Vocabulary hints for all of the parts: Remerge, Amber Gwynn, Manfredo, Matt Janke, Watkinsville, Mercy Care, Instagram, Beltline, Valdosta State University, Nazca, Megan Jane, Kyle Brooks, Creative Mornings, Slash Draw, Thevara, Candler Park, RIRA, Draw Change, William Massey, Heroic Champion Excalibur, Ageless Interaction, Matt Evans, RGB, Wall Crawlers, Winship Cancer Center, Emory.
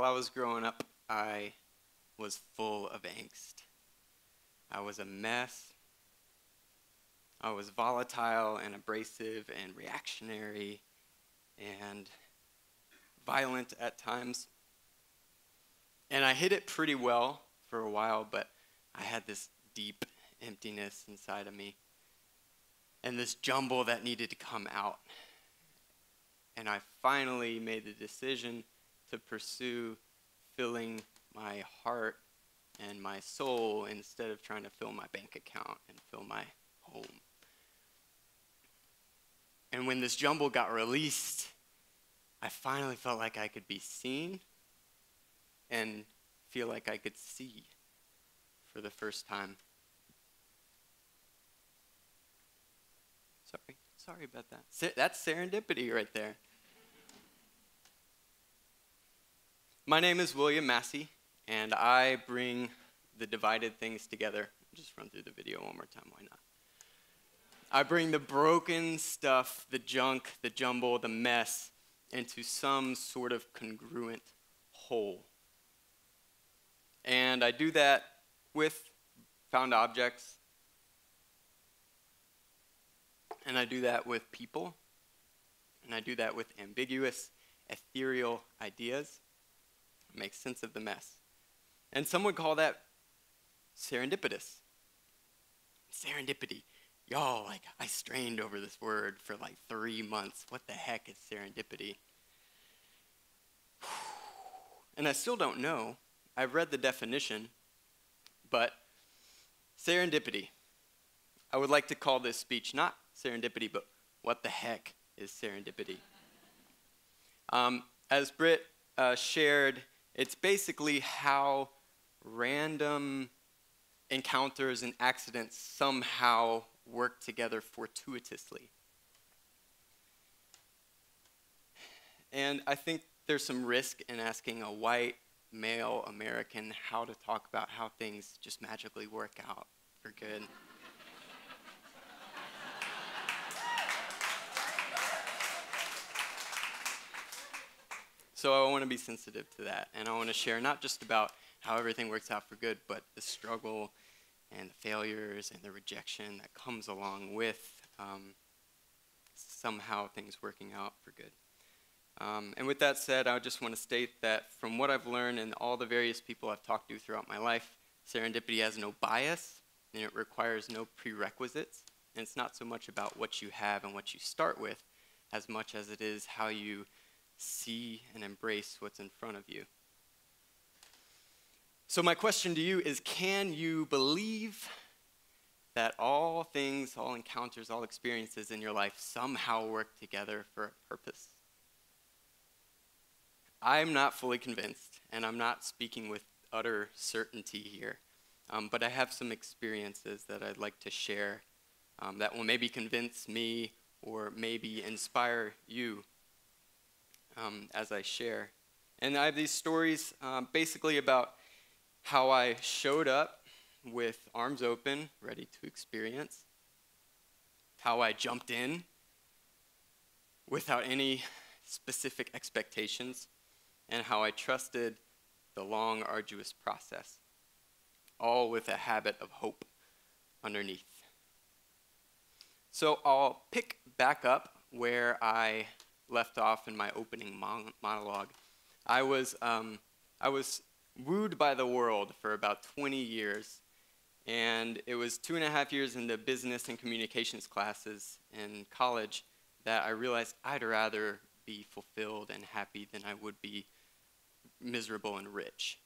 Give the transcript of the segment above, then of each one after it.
While I was growing up, I was full of angst. I was a mess. I was volatile and abrasive and reactionary and violent at times. And I hid it pretty well for a while, but I had this deep emptiness inside of me and this jumble that needed to come out. And I finally made the decision to pursue filling my heart and my soul instead of trying to fill my bank account and fill my home. And when this jumble got released, I finally felt like I could be seen and feel like I could see for the first time. Sorry about that. That's serendipity right there. My name is William Massey, and I bring the divided things together. I'll just run through the video one more time, why not? I bring the broken stuff, the junk, the jumble, the mess, into some sort of congruent whole. And I do that with found objects, and I do that with people, and I do that with ambiguous, ethereal ideas. I make sense of the mess. And some would call that serendipitous. Serendipity. Y'all, like, I strained over this word for like 3 months. What the heck is serendipity? And I still don't know. I've read the definition, but serendipity. I would like to call this speech not serendipity, but what the heck is serendipity? As Britt shared, it's basically how random encounters and accidents somehow work together fortuitously. And I think there's some risk in asking a white male American how to talk about how things just magically work out for good. So I want to be sensitive to that, and I want to share not just about how everything works out for good, but the struggle and the failures and the rejection that comes along with somehow things working out for good. And with that said, I just want to state that from what I've learned and all the various people I've talked to throughout my life, serendipity has no bias, and it requires no prerequisites. And it's not so much about what you have and what you start with, as much as it is how you see and embrace what's in front of you. So my question to you is, can you believe that all things, all encounters, all experiences in your life somehow work together for a purpose? I'm not fully convinced, and I'm not speaking with utter certainty here, but I have some experiences that I'd like to share that will maybe convince me or maybe inspire you as I share. And I have these stories basically about how I showed up with arms open, ready to experience, how I jumped in without any specific expectations, and how I trusted the long, arduous process, all with a habit of hope underneath. So I'll pick back up where I left off in my opening monologue. I was wooed by the world for about 20 years, and it was 2.5 years into business and communications classes in college that I realized I'd rather be fulfilled and happy than I would be miserable and rich.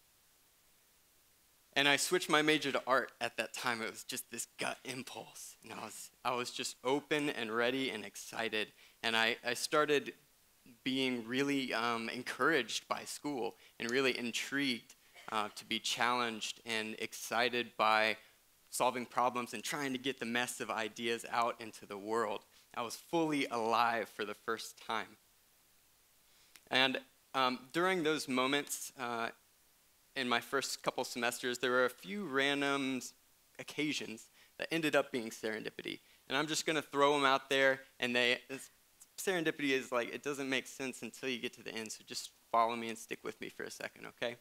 And I switched my major to art at that time. It was just this gut impulse, and I was just open and ready and excited. And I started being really encouraged by school and really intrigued to be challenged and excited by solving problems and trying to get the mess of ideas out into the world. I was fully alive for the first time. And during those moments, in my first couple semesters, there were a few random occasions that ended up being serendipity. And I'm just going to throw them out there, and serendipity is like, it doesn't make sense until you get to the end, so just follow me and stick with me for a second, okay?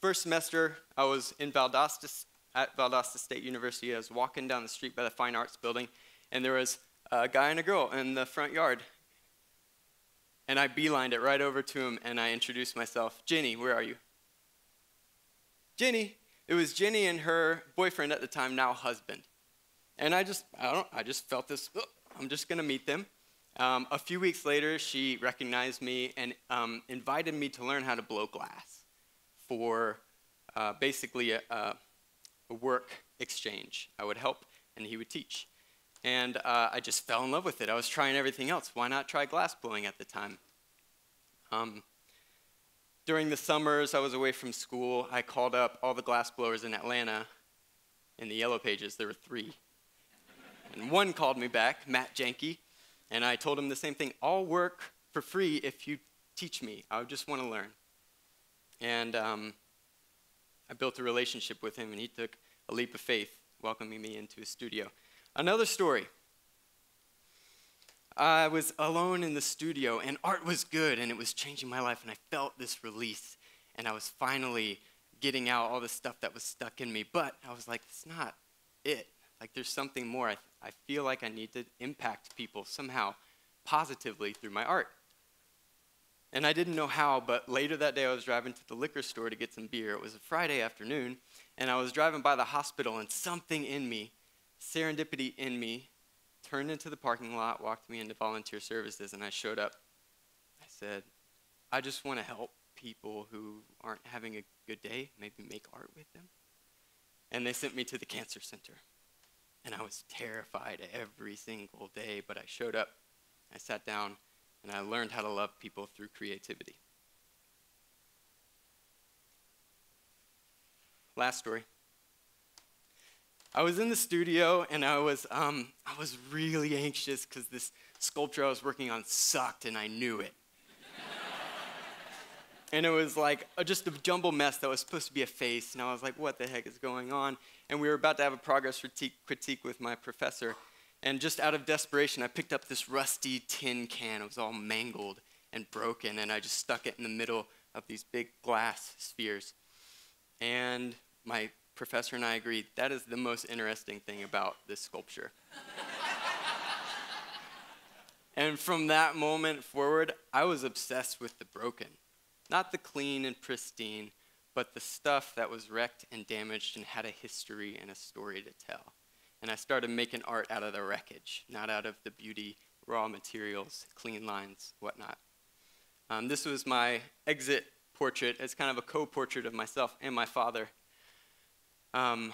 First semester, I was in Valdosta State University. I was walking down the street by the Fine Arts Building, and there was a guy and a girl in the front yard. And I beelined it right over to him, and I introduced myself. Jenny, where are you? Jenny. It was Jenny and her boyfriend at the time, now husband. And I just felt this, oh, I'm just going to meet them. A few weeks later, she recognized me and invited me to learn how to blow glass for basically a work exchange. I would help, and he would teach. And I just fell in love with it. I was trying everything else. Why not try glass blowing at the time? During the summers, I was away from school. I called up all the glass blowers in Atlanta. In the Yellow Pages, there were 3. And one called me back, Matt Janke, and I told him the same thing. I'll work for free if you teach me. I just want to learn. And I built a relationship with him, and he took a leap of faith, welcoming me into his studio. Another story. I was alone in the studio, and art was good, and it was changing my life, and I felt this release, and I was finally getting out all the stuff that was stuck in me. But I was like, it's not it. Like, there's something more. I feel like I need to impact people somehow positively through my art. And I didn't know how, but later that day I was driving to the liquor store to get some beer. It was a Friday afternoon, and I was driving by the hospital, and something in me, serendipity in me, turned into the parking lot, walked me into volunteer services, and I showed up. I said, I just want to help people who aren't having a good day, maybe make art with them. And they sent me to the cancer center. And I was terrified every single day, but I showed up, I sat down, and I learned how to love people through creativity. Last story. I was in the studio, and I was really anxious because this sculpture I was working on sucked, and I knew it. And it was like just a jumble mess that was supposed to be a face. And I was like, what the heck is going on? And we were about to have a progress critique with my professor. And just out of desperation, I picked up this rusty tin can. It was all mangled and broken. And I just stuck it in the middle of these big glass spheres. And my professor and I agreed, that is the most interesting thing about this sculpture. And from that moment forward, I was obsessed with the broken. Not the clean and pristine, but the stuff that was wrecked and damaged and had a history and a story to tell. And I started making art out of the wreckage, not out of the beauty, raw materials, clean lines, whatnot. This was my exit portrait. It's kind of a co-portrait of myself and my father. And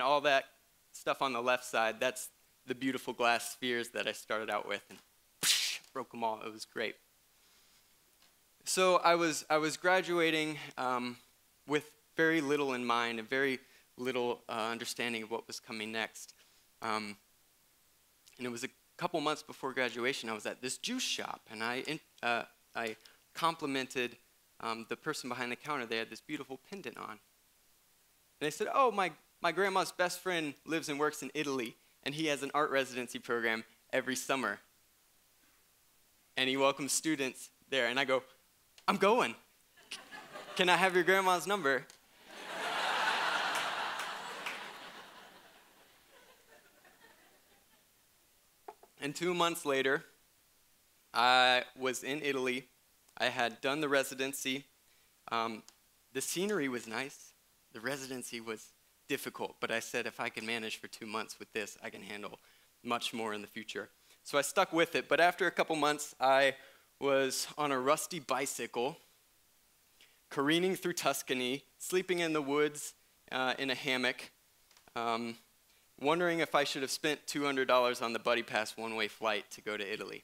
all that stuff on the left side, that's the beautiful glass spheres that I started out with. And whoosh, broke them all. It was great. So I was graduating with very little in mind and very little understanding of what was coming next. And it was a couple months before graduation, I was at this juice shop, and I complimented the person behind the counter. They had this beautiful pendant on. And they said, oh, my grandma's best friend lives and works in Italy, and he has an art residency program every summer. And he welcomes students there. And I go, I'm going. Can I have your grandma's number? And 2 months later, I was in Italy. I had done the residency. The scenery was nice. The residency was difficult. But I said, if I can manage for 2 months with this, I can handle much more in the future. So I stuck with it. But after a couple months, I was on a rusty bicycle, careening through Tuscany, sleeping in the woods in a hammock, wondering if I should have spent $200 on the buddy pass one-way flight to go to Italy.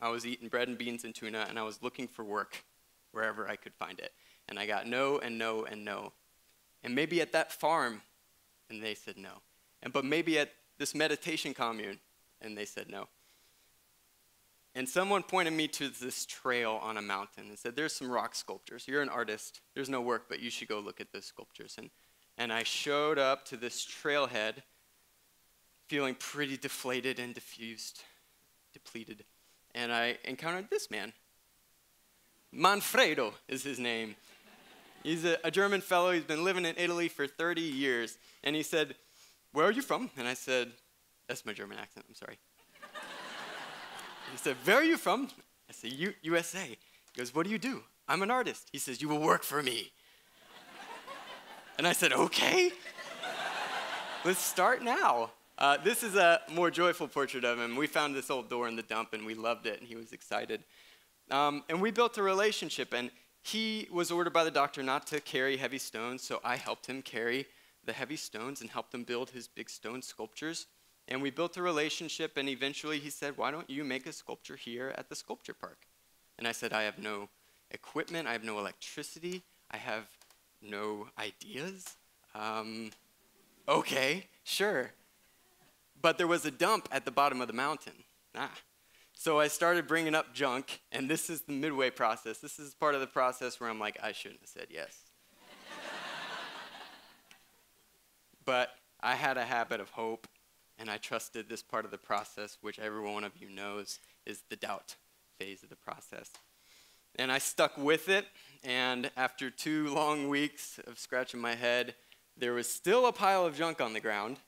I was eating bread and beans and tuna, and I was looking for work wherever I could find it. And I got no and no and no. And maybe at that farm, and they said no. But maybe at this meditation commune, and they said no. And someone pointed me to this trail on a mountain and said, there's some rock sculptures. You're an artist. There's no work, but you should go look at those sculptures. And I showed up to this trailhead feeling pretty deflated and depleted. and I encountered this man. Manfredo is his name. He's a German fellow. He's been living in Italy for 30 years. And he said, "Where are you from?" And I said, that's my German accent, I'm sorry. He said, "Where are you from?" I said, USA. He goes, "What do you do?" "I'm an artist." He says, "You will work for me." And I said, "Okay. Let's start now." This is a more joyful portrait of him. We found this old door in the dump, and we loved it, and he was excited. And we built a relationship, and he was ordered by the doctor not to carry heavy stones, so I helped him carry the heavy stones and helped him build his big stone sculptures. And we built a relationship, and eventually he said, "Why don't you make a sculpture here at the sculpture park?" And I said, "I have no equipment, I have no electricity, I have no ideas." Okay, sure. But there was a dump at the bottom of the mountain. So I started bringing up junk, and this is the midway process. This is part of the process where I'm like, I shouldn't have said yes. But I had a habit of hope, and I trusted this part of the process, which every one of you knows is the doubt phase of the process. And I stuck with it, and after 2 long weeks of scratching my head, there was still a pile of junk on the ground.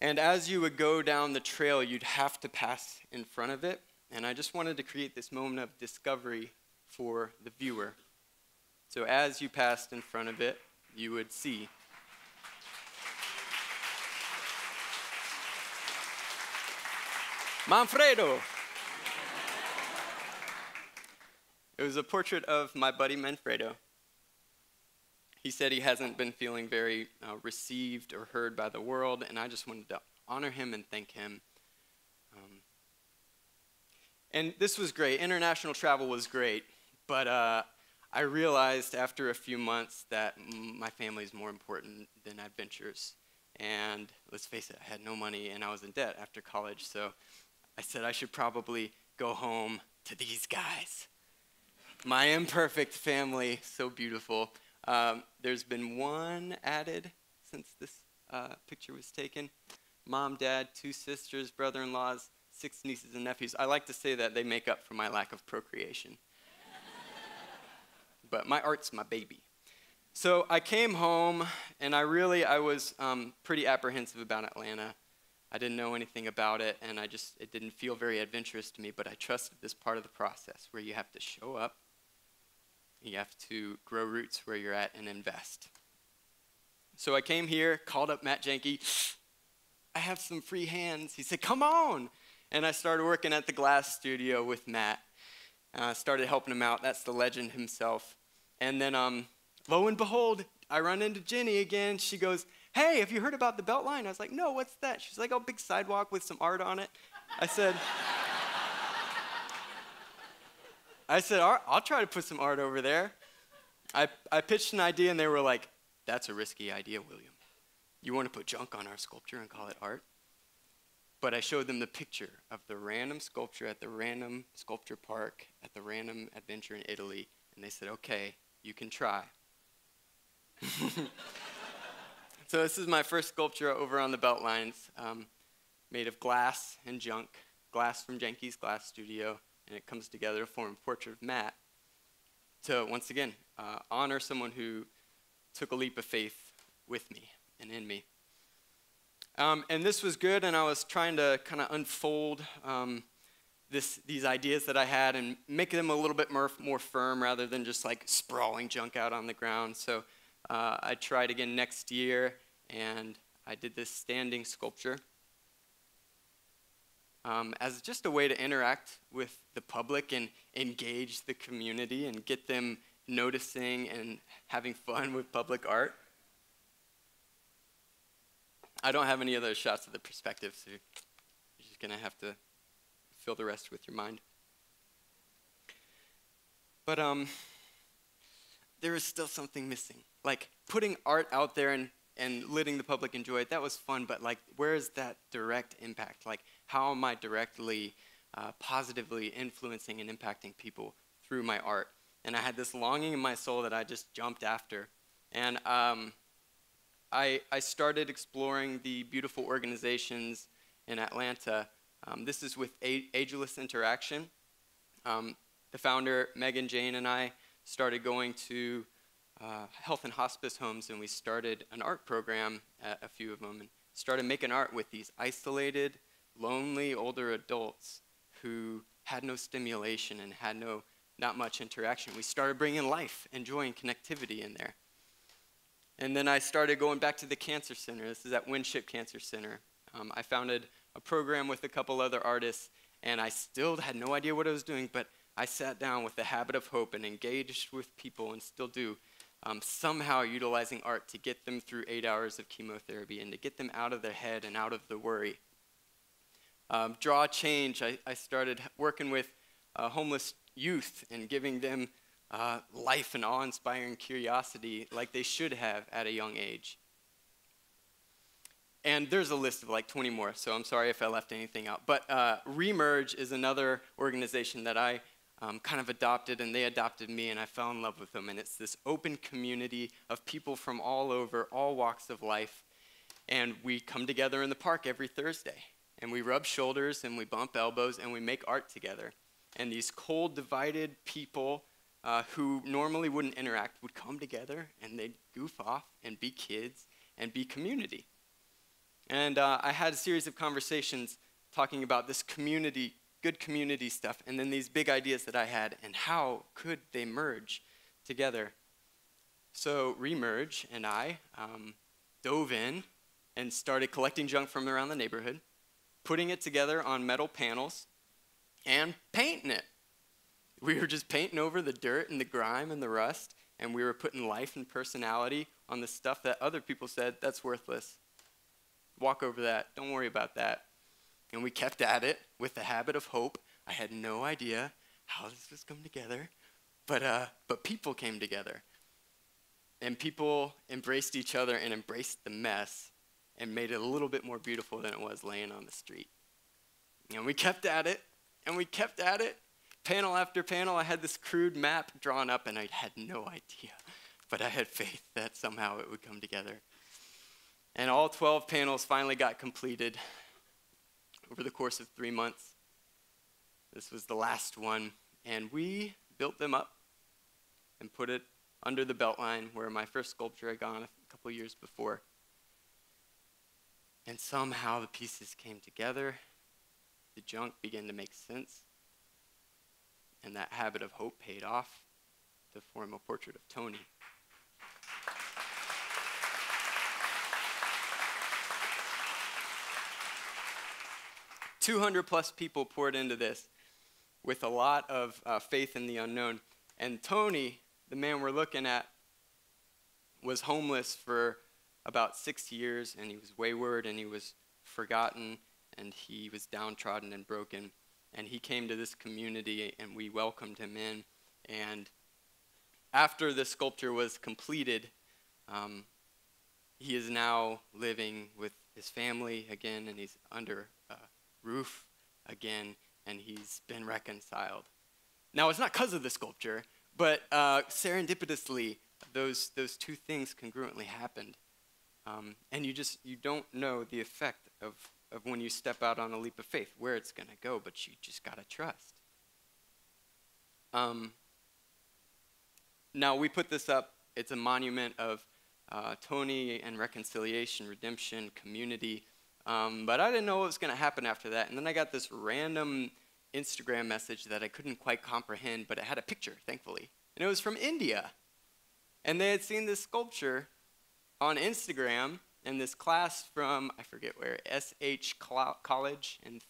And as you would go down the trail, you'd have to pass in front of it. And I just wanted to create this moment of discovery for the viewer. So as you passed in front of it, you would see. Manfredo. It was a portrait of my buddy Manfredo. He said he hasn't been feeling very received or heard by the world, and I just wanted to honor him and thank him. And this was great. International travel was great, but I realized after a few months that my family is more important than adventures. And let's face it, I had no money, and I was in debt after college, so I said I should probably go home to these guys. My imperfect family, so beautiful. There's been one added since this picture was taken. Mom, dad, 2 sisters, brother-in-laws, 6 nieces and nephews. I like to say that they make up for my lack of procreation. But my art's my baby. So I came home, and I was pretty apprehensive about Atlanta. I didn't know anything about it, and it didn't feel very adventurous to me, but I trusted this part of the process where you have to show up. You have to grow roots where you're at and invest. So I came here, called up Matt Janke. I have some free hands. He said, "Come on." And I started working at the glass studio with Matt. Started helping him out. That's the legend himself. And then lo and behold, I run into Jenny again. She goes, "Hey, have you heard about the Beltline?" I was like, "No, what's that?" She's like, "Oh, big sidewalk with some art on it." I said... I'll try to put some art over there. I pitched an idea, and they were like, "That's a risky idea, William. You want to put junk on our sculpture and call it art?" But I showed them the picture of the random sculpture at the random sculpture park at the random adventure in Italy, and they said, "Okay, you can try." So this is my first sculpture over on the Beltline. It's made of glass and junk, glass from Janke's glass studio. And it comes together to form a portrait of Matt to, once again, honor someone who took a leap of faith with me and in me. And this was good, and I was trying to kind of unfold these ideas that I had and make them a little bit more firm rather than just like sprawling junk out on the ground. So I tried again next year, and I did this standing sculpture. As just a way to interact with the public and engage the community and get them noticing and having fun with public art. I don't have any other shots of the perspective, so you're just going to have to fill the rest with your mind. But there is still something missing. Like putting art out there and letting the public enjoy it, that was fun, but like, where is that direct impact? Like, how am I directly, positively influencing and impacting people through my art? And I had this longing in my soul that I just jumped after. And I started exploring the beautiful organizations in Atlanta This is with Ageless Interaction. The founder, Megan Jane, and I started going to health and hospice homes, and we started an art program at a few of them, and started making art with these isolated, lonely, older adults who had no stimulation and had not much interaction. We started bringing life and joy and connectivity in there. And then I started going back to the cancer center. This is at Winship Cancer Center. I founded a program with a couple other artists, and I still had no idea what I was doing, but I sat down with the habit of hope and engaged with people, and still do, somehow utilizing art to get them through 8 hours of chemotherapy and to get them out of their head and out of the worry. Draw Change, I started working with homeless youth and giving them life and awe-inspiring curiosity like they should have at a young age. And there's a list of like 20 more, so I'm sorry if I left anything out. But Remerge is another organization that I kind of adopted, and they adopted me, and I fell in love with them. And it's this open community of people from all over, all walks of life. And we come together in the park every Thursday. And we rub shoulders, and we bump elbows, and we make art together. And these cold, divided people who normally wouldn't interact would come together, and they'd goof off and be kids and be community. And I had a series of conversations talking about this community, good community stuff, and then these big ideas that I had, and how could they merge together. So Remerge and I dove in and started collecting junk from around the neighborhood, putting it together on metal panels, and painting it. We were just painting over the dirt and the grime and the rust, and we were putting life and personality on the stuff that other people said, that's worthless. Walk over that, don't worry about that. And we kept at it with the habit of hope. I had no idea how this was coming together, but people came together. And people embraced each other and embraced the mess and made it a little bit more beautiful than it was laying on the street. And we kept at it, and we kept at it. Panel after panel, I had this crude map drawn up, and I had no idea, but I had faith that somehow it would come together. And all 12 panels finally got completed over the course of 3 months. This was the last one, and we built them up and put it under the Beltline, where my first sculpture had gone a couple years before. And somehow the pieces came together, the junk began to make sense, and that habit of hope paid off to form a portrait of Tony. +200 people poured into this with a lot of faith in the unknown. And Tony, the man we're looking at, was homeless for about 6 years, and he was wayward, and he was forgotten, and he was downtrodden and broken. And he came to this community, and we welcomed him in. And after the sculpture was completed, he is now living with his family again, and he's under roof again, and he's been reconciled. Now, it's not because of the sculpture, but serendipitously, those two things congruently happened. And you don't know the effect of when you step out on a leap of faith, where it's going to go, but you just got to trust. Now, we put this up. It's a monument of Tony and reconciliation, redemption, community. But I didn't know what was going to happen after that. And then I got this random Instagram message that I couldn't quite comprehend, but it had a picture, thankfully. And it was from India. And they had seen this sculpture on Instagram in this class from, I forget where, SH College in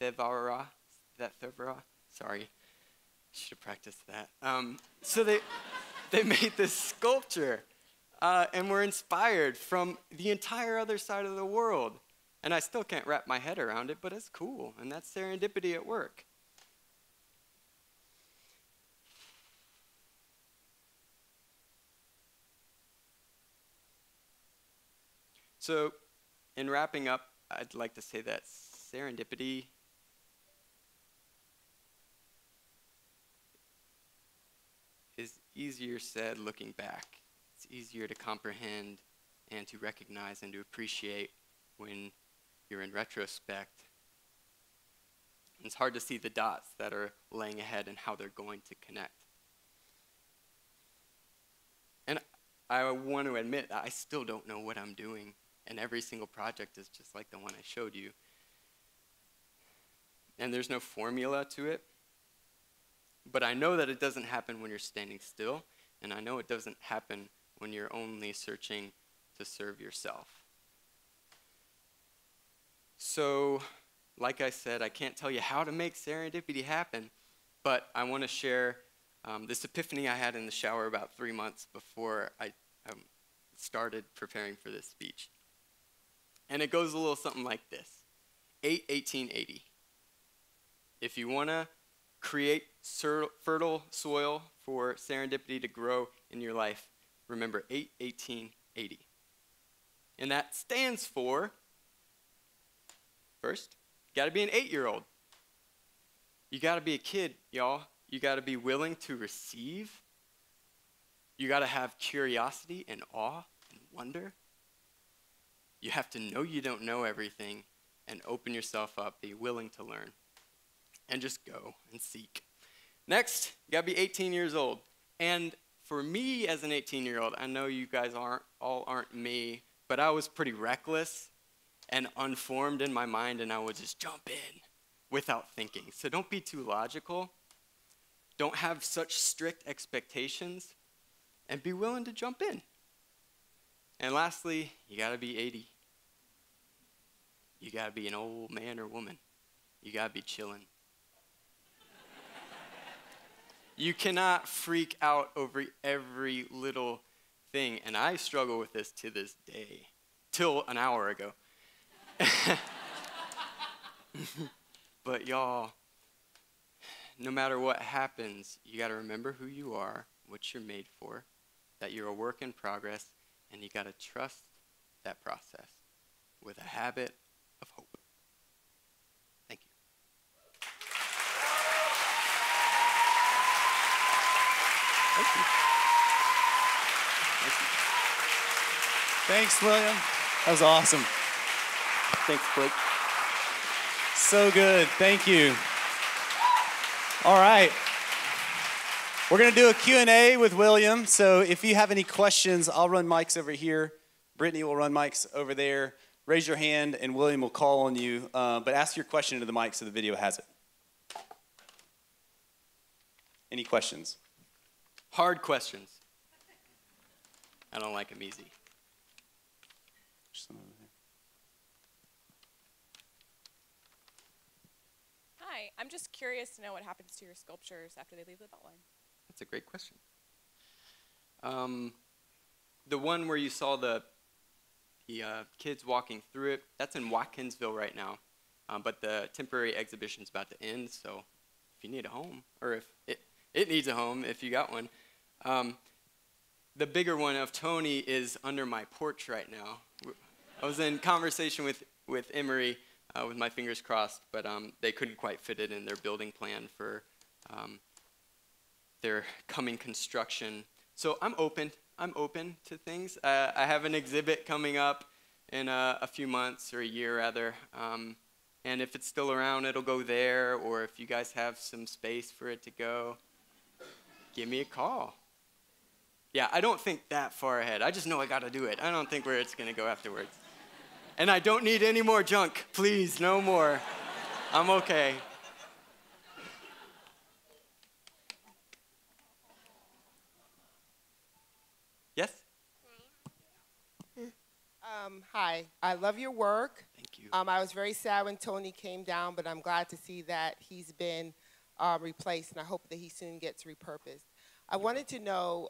Thevara. Sorry. Should have practiced that. So they made this sculpture. And we're inspired from the entire other side of the world. And I still can't wrap my head around it, but it's cool. And that's serendipity at work. So in wrapping up, I'd like to say that serendipity is easier said looking back. It's easier to comprehend and to recognize and to appreciate when you're in retrospect It's hard to see the dots that are laying ahead and how they're going to connect. And I want to admit that I still don't know what I'm doing, and every single project is just like the one I showed you. And there's no formula to it. But I know that it doesn't happen when you're standing still, and I know it doesn't happen when you're only searching to serve yourself. So, like I said, I can't tell you how to make serendipity happen, but I want to share this epiphany I had in the shower about 3 months before I started preparing for this speech. And it goes a little something like this. 8-18-80. If you want to create fertile soil for serendipity to grow in your life, remember 8-18-80. And that stands for, first, you got to be an 8-year-old. You got to be a kid, y'all. You got to be willing to receive. You got to have curiosity and awe and wonder. You have to know you don't know everything and open yourself up, be willing to learn, and just go and seek. Next, you got to be 18 years old. And for me as an 18-year-old, I know you guys all aren't me, but I was pretty reckless and unformed in my mind, and I would just jump in without thinking. So don't be too logical. Don't have such strict expectations, and be willing to jump in. And lastly, you gotta be 80. You gotta be an old man or woman. You gotta be chilling. You cannot freak out over every little thing, and I struggle with this to this day, till an hour ago. But y'all, no matter what happens, you got to remember who you are, what you're made for, that you're a work in progress, and you got to trust that process with a habit of hope. Thank you. Thank you. Thank you. Thanks, William. That was awesome. Thanks, Blake. So good. Thank you. All right. We're going to do a Q&A with William. So if you have any questions, I'll run mics over here. Brittany will run mics over there. Raise your hand, and William will call on you. But ask your question into the mic so the video has it. Any questions? Hard questions. I don't like them easy. I'm just curious to know what happens to your sculptures after they leave the Beltline. That's a great question. The one where you saw the kids walking through it, that's in Watkinsville right now. But the temporary exhibition's about to end, so if you need a home, or if it needs a home, if you got one. The bigger one of Tony is under my porch right now. I was in conversation with Emory, with my fingers crossed, but they couldn't quite fit it in their building plan for their coming construction. So I'm open. I'm open to things. I have an exhibit coming up in a few months, or a year rather, and if it's still around, it'll go there, or if you guys have some space for it to go, give me a call. Yeah, I don't think that far ahead. I just know I got to do it. I don't think where it's going to go afterwards. And I don't need any more junk. Please, no more. I'm okay. Yes? Hi. I love your work. Thank you. I was very sad when Tony came down, but I'm glad to see that he's been replaced, and I hope that he soon gets repurposed. I wanted to know...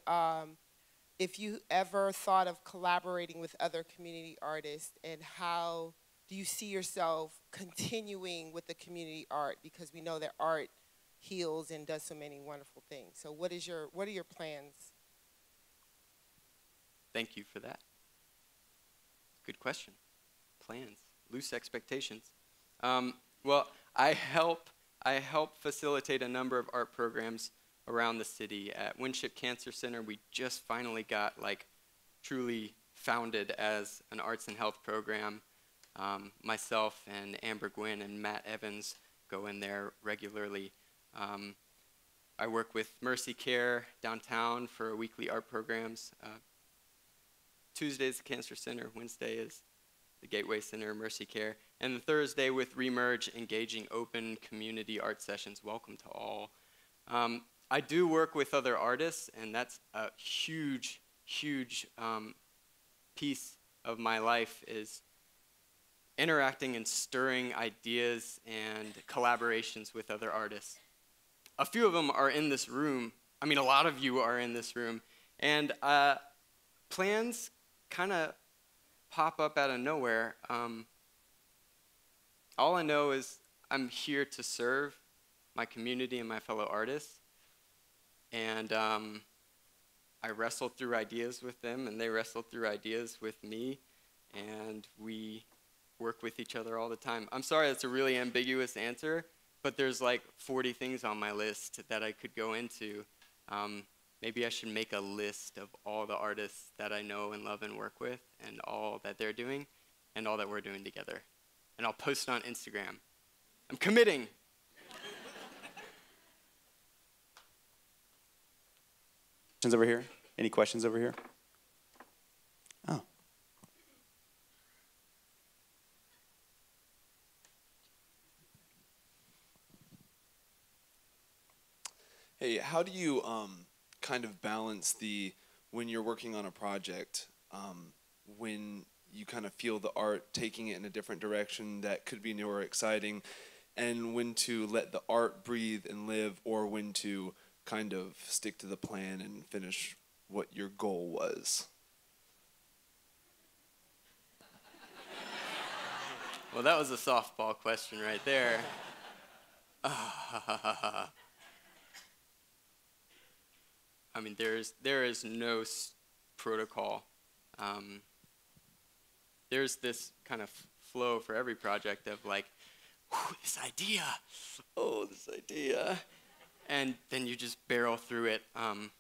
if you ever thought of collaborating with other community artists, and how do you see yourself continuing with the community art? Because we know that art heals and does so many wonderful things. So what are your plans? Thank you for that. Good question. Plans, loose expectations. Well, I help facilitate a number of art programs around the city. At Winship Cancer Center, we just finally got truly founded as an arts and health program. Myself and Amber Gwynn and Matt Evans go in there regularly. I work with Mercy Care downtown for weekly art programs. Tuesday is the Cancer Center, Wednesday is the Gateway Center, Mercy Care, and Thursday with Remerge, engaging open community art sessions, welcome to all. I do work with other artists, and that's a huge, huge piece of my life, is interacting and stirring ideas and collaborations with other artists. A few of them are in this room. I mean, a lot of you are in this room. And plans kind of pop up out of nowhere. All I know is I'm here to serve my community and my fellow artists. And I wrestle through ideas with them, and they wrestle through ideas with me. And we work with each other all the time. I'm sorry, that's a really ambiguous answer, but there's like 40 things on my list that I could go into. Maybe I should make a list of all the artists that I know and love and work with, and all that they're doing, and all that we're doing together. And I'll post on Instagram. I'm committing. Questions over here? Any questions over here? Oh. Hey, how do you kind of balance the, when you're working on a project, when you kind of feel the art taking it in a different direction that could be new or exciting, and when to let the art breathe and live, or when to kind of stick to the plan and finish what your goal was? Well, that was a softball question right there. I mean, there is no protocol. There's this kind of flow for every project of like, this idea, oh, this idea. And then you just barrel through it.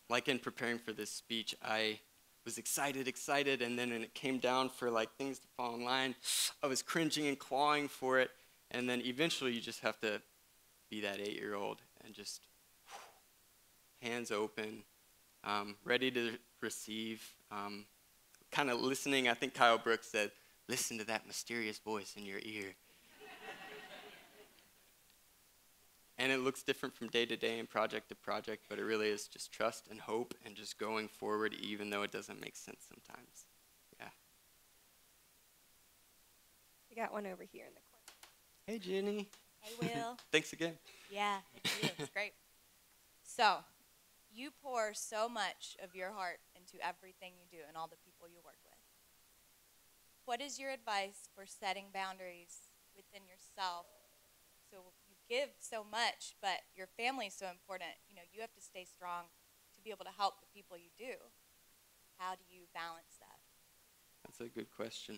Like in preparing for this speech, I was excited, and then when it came down for like things to fall in line, I was cringing and clawing for it. And then eventually you just have to be that 8-year-old and just hands open, ready to receive, kind of listening. I think Kyle Brooks said, listen to that mysterious voice in your ear. And it looks different from day to day and project to project, but it really is just trust and hope and just going forward, even though it doesn't make sense sometimes. Yeah. We got one over here in the corner. Hey, Jenny. Hey, Will. Thanks again. Yeah, thank you. It's great. So, you pour so much of your heart into everything you do and all the people you work with. What is your advice for setting boundaries within yourself? So you give so much, but your family is so important. You know, you have to stay strong to be able to help the people you do. How do you balance that? That's a good question.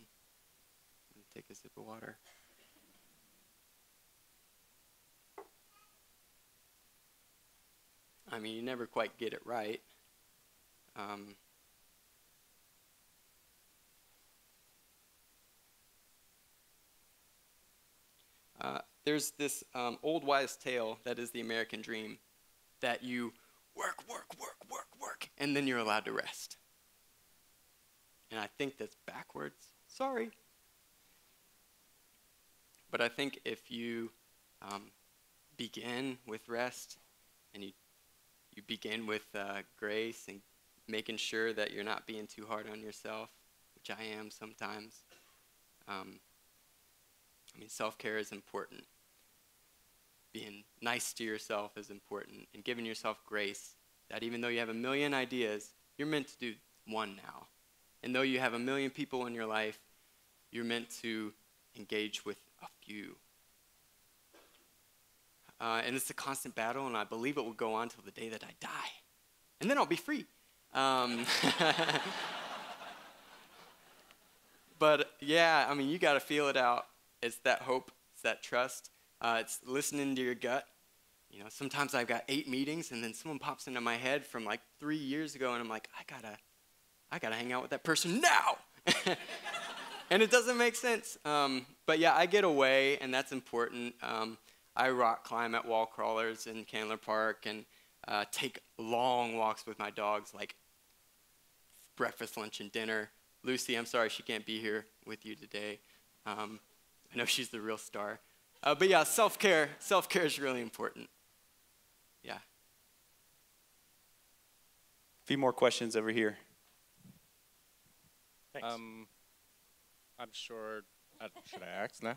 I'm gonna take a sip of water. I mean, you never quite get it right. There's this old wise tale that is the American dream, that you work, and then you're allowed to rest. And I think that's backwards. Sorry. But I think if you begin with rest, and you begin with grace and making sure that you're not being too hard on yourself, which I am sometimes. I mean, self-care is important. Being nice to yourself is important, and giving yourself grace that even though you have a million ideas, you're meant to do one now. And though you have a million people in your life, you're meant to engage with a few. And it's a constant battle, and I believe it will go on till the day that I die. And then I'll be free. But yeah, I mean, you gotta feel it out. It's that hope, it's that trust. It's listening to your gut. You know, sometimes I've got 8 meetings, and then someone pops into my head from like 3 years ago, and I'm like, I gotta hang out with that person now. And it doesn't make sense. But yeah, I get away, and that's important. I rock climb at Wall Crawlers in Candler Park and take long walks with my dogs, like breakfast, lunch, and dinner. Lucy, I'm sorry she can't be here with you today. I know she's the real star. But yeah, self-care is really important. Yeah. A few more questions over here. Thanks. I'm sure, should I ask now?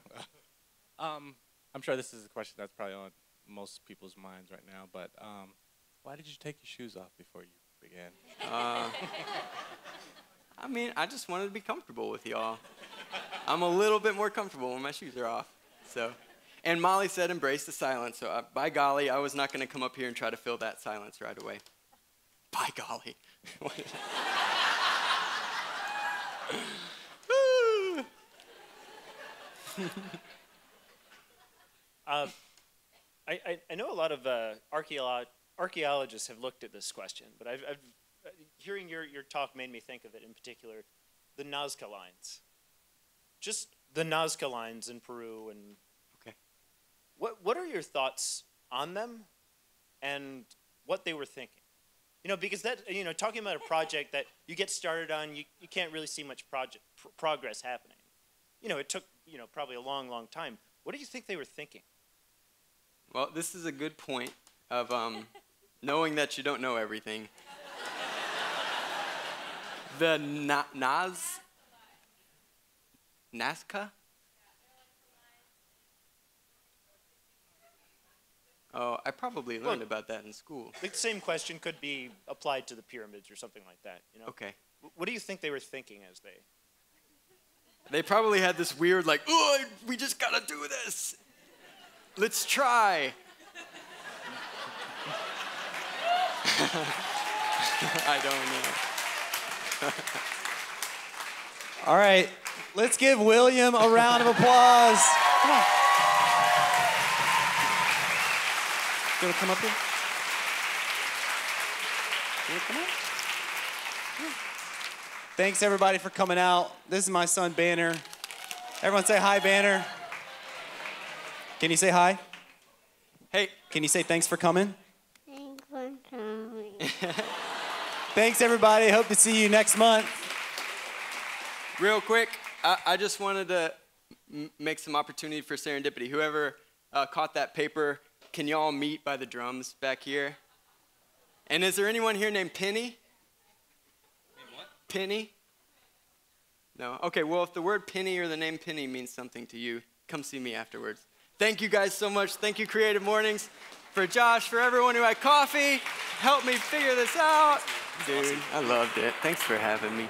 I'm sure this is a question that's probably on most people's minds right now, but why did you take your shoes off before you began? I mean, I just wanted to be comfortable with y'all. I'm a little bit more comfortable when my shoes are off. So, and Molly said embrace the silence, so by golly, I was not going to come up here and try to fill that silence right away. By golly. I know a lot of archaeologists have looked at this question, but hearing your talk made me think of it in particular, the Nazca lines. Just the Nazca lines in Peru, and okay, what are your thoughts on them, and what they were thinking? You know, because that, you know, talking about a project that you get started on, you can't really see much progress happening. You know, it took, you know, probably a long time. What do you think they were thinking? Well, this is a good point of knowing that you don't know everything. The Nazca? Oh, I probably learned about that in school. The same question could be applied to the pyramids or something like that, you know? Okay. What do you think they were thinking as they... They probably had this weird, like, oh, we just gotta do this. Let's try. I don't know. All right, let's give William a round of applause. Come on. You wanna come up here? You wanna come up? Thanks, everybody, for coming out. This is my son, Banner. Everyone say hi, Banner. Can you say hi? Hey. Can you say thanks for coming? Thanks for coming. Thanks, everybody. Hope to see you next month. Real quick, I just wanted to make some opportunity for serendipity. Whoever caught that paper, can y'all meet by the drums back here? And is there anyone here named Penny? Penny? No? Okay, well, if the word penny or the name Penny means something to you, come see me afterwards. Thank you guys so much. Thank you, Creative Mornings, for Josh, for everyone who had coffee. Helped me figure this out. Dude, I loved it. Thanks for having me.